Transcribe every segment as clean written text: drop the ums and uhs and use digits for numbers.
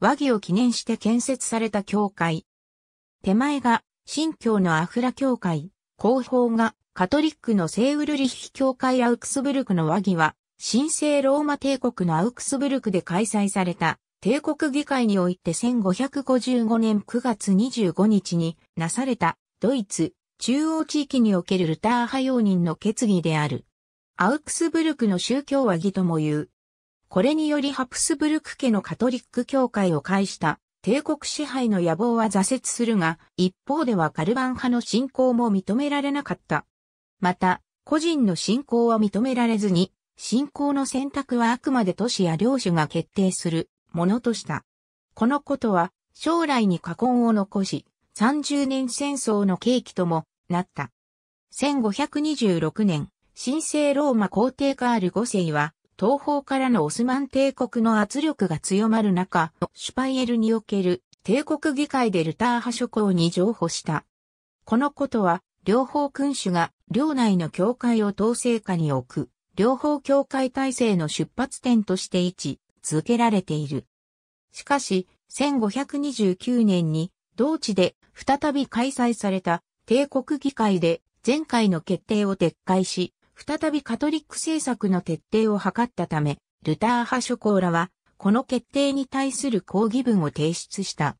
和議を記念して建設された教会。手前が新教のアフラ教会、後方がカトリックの聖ウルリッヒ教会アウクスブルクの和議は、神聖ローマ帝国のアウクスブルクで開催された帝国議会において1555年9月25日になされたドイツ中央地域におけるルター派容認の決議である。アウクスブルクの宗教和議ともいう。これによりハプスブルク家のカトリック教会を介した帝国支配の野望は挫折するが、一方ではカルバン派の信仰も認められなかった。また、個人の信仰は認められずに、信仰の選択はあくまで都市や領主が決定するものとした。このことは、将来に禍根を残し、30年戦争の契機ともなった。1526年、神聖ローマ皇帝カール5世は、東方からのオスマン帝国の圧力が強まる中、シュパイエルにおける帝国議会でルター派諸公に譲歩した。このことは、両方君主が領内の教会を統制下に置く、両方教会体制の出発点として位置づけられている。しかし、1529年に同地で再び開催された帝国議会で前回の決定を撤回し、再びカトリック政策の徹底を図ったため、ルター派諸公らは、この決定に対する抗議文を提出した。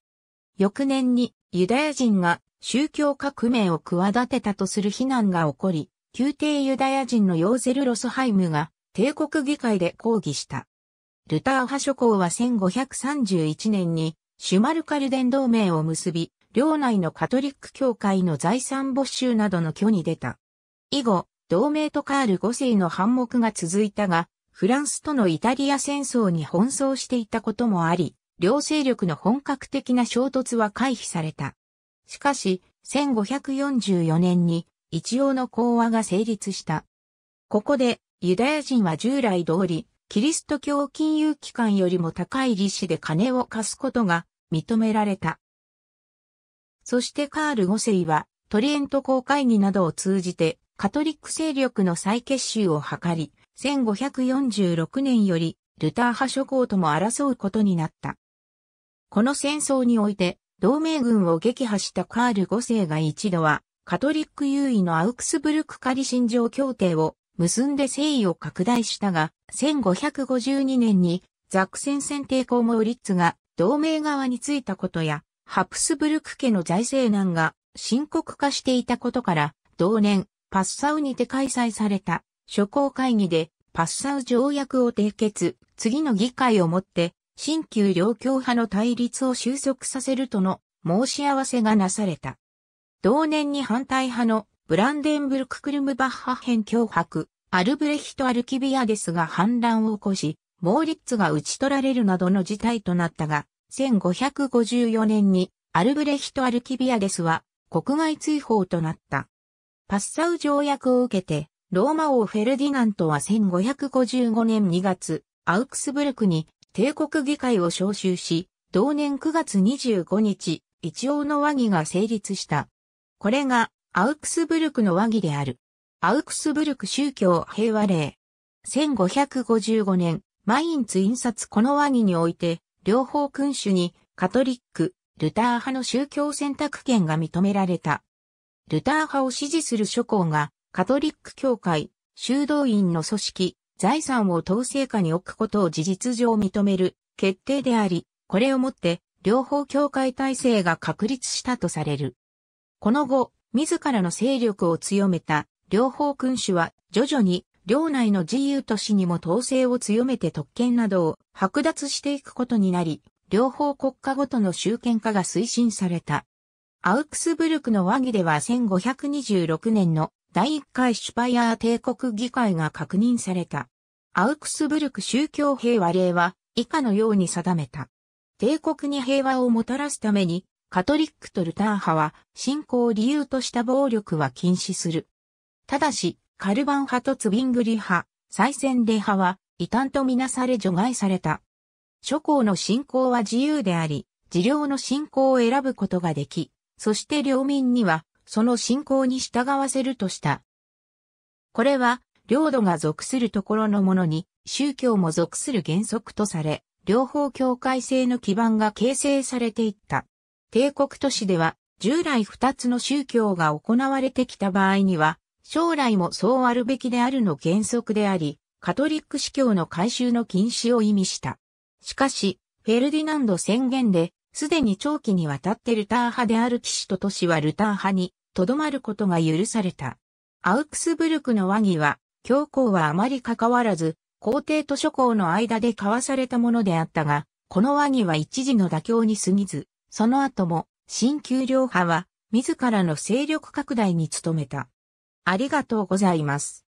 翌年にユダヤ人が宗教革命を企てたとする非難が起こり、宮廷ユダヤ人のヨーゼル・ロスハイムが帝国議会で抗議した。ルター派諸公は1531年にシュマルカルデン同盟を結び、領内のカトリック教会の財産没収などの挙に出た。以後、同盟とカール5世の反目が続いたが、フランスとのイタリア戦争に奔走していたこともあり、両勢力の本格的な衝突は回避された。しかし、1544年に一応の講和が成立した。ここで、ユダヤ人は従来通り、キリスト教金融機関よりも高い利子で金を貸すことが認められた。そしてカール5世は、トリエント公会議などを通じて、カトリック勢力の再結集を図り、1546年よりルター派諸公とも争うことになった。この戦争において、同盟軍を撃破したカール5世が一度は、カトリック優位のアウクスブルク仮信条協定を結んで勢力を拡大したが、1552年にザクセン選帝コーモリッツが同盟側についたことや、ハプスブルク家の財政難が深刻化していたことから、同年、パッサウにて開催された諸公会議でパッサウ条約を締結、次の議会をもって新旧両教派の対立を収束させるとの申し合わせがなされた。同年に反対派のブランデンブルク・クルムバッハ辺教伯、アルブレヒト・アルキビアデスが反乱を起こし、モーリッツが討ち取られるなどの事態となったが、1554年にアルブレヒト・アルキビアデスは国外追放となった。パッサウ条約を受けて、ローマ王フェルディナントは1555年2月、アウクスブルクに帝国議会を招集し、同年9月25日、一応の和議が成立した。これが、アウクスブルクの和議である。アウクスブルク宗教平和令。1555年、マインツ印刷この和議において、両方君主にカトリック、ルター派の宗教選択権が認められた。ルター派を支持する諸公が、カトリック教会、修道院の組織、財産を統制下に置くことを事実上認める決定であり、これをもって、両方教会体制が確立したとされる。この後、自らの勢力を強めた、両方君主は、徐々に、領内の自由都市にも統制を強めて特権などを剥奪していくことになり、両方国家ごとの集権化が推進された。アウクスブルクの和議では1526年の第1回シュパイアー帝国議会が確認された。アウクスブルク宗教平和令は以下のように定めた。帝国に平和をもたらすためにカトリックとルター派は信仰を理由とした暴力は禁止する。ただし、カルバン派とツビングリ派、サイセンレ派は異端とみなされ除外された。諸公の信仰は自由であり、自領の信仰を選ぶことができ、そして領民には、その信仰に従わせるとした。これは、領土が属するところのものに、宗教も属する原則とされ、両方境界性の基盤が形成されていった。帝国都市では従来二つの宗教が行われてきた場合には、将来もそうあるべきであるの原則であり、カトリック司教の改宗の禁止を意味した。しかし、フェルディナンド宣言で、すでに長期にわたってルター派である騎士と都市はルター派にとどまることが許された。アウクスブルクの和議は、教皇はあまり関わらず、皇帝と諸侯の間で交わされたものであったが、この和議は一時の妥協に過ぎず、その後も、新旧両派は、自らの勢力拡大に努めた。ありがとうございます。